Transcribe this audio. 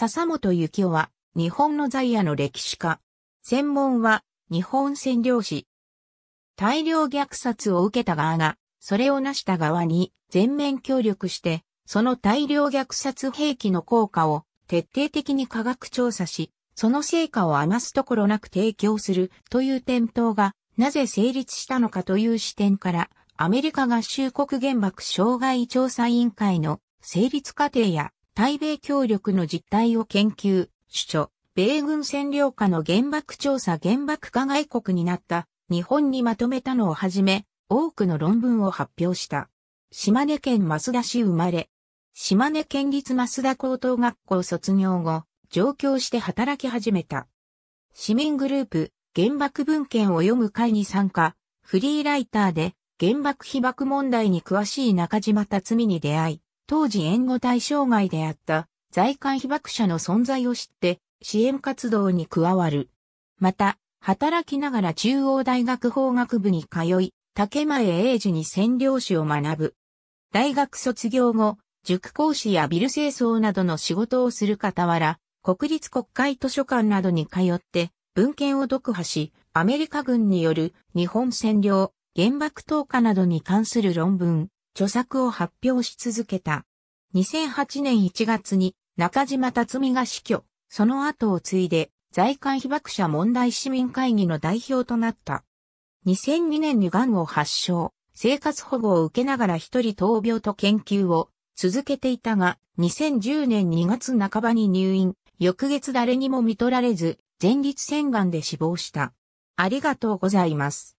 笹本幸男は、日本の在野の歴史家。専門は、日本占領史。大量虐殺を受けた側が、それを成した側に全面協力して、その大量虐殺兵器の効果を徹底的に科学調査し、その成果を余すところなく提供するという点灯がなぜ成立したのかという視点から、アメリカ合衆国原爆傷害調査委員会の成立過程や対米協力の実態を研究、米軍占領下の原爆調査原爆加害国になった日本にまとめたのをはじめ、多くの論文を発表した。島根県益田市生まれ。島根県立益田高等学校卒業後、上京して働き始めた。市民グループ、原爆文献を読む会に参加、フリーライターで原爆被爆問題に詳しい中島辰巳に出会い、当時援護対象外であった在韓被爆者の存在を知って支援活動に加わる。また、働きながら中央大学法学部に通い、竹前英二に占領史を学ぶ。大学卒業後、塾講師やビル清掃などの仕事をする傍ら、国立国会図書館などに通って文献を読破し、アメリカ軍による日本占領、原爆投下などに関する論文、著作を発表し続けた。2008年1月に中島辰巳が死去、その後を継いで在韓被爆者問題市民会議の代表となった。2002年に癌を発症、生活保護を受けながら一人闘病と研究を続けていたが、2010年2月半ばに入院、翌月誰にも看取られず、前立腺癌で死亡した。ありがとうございます。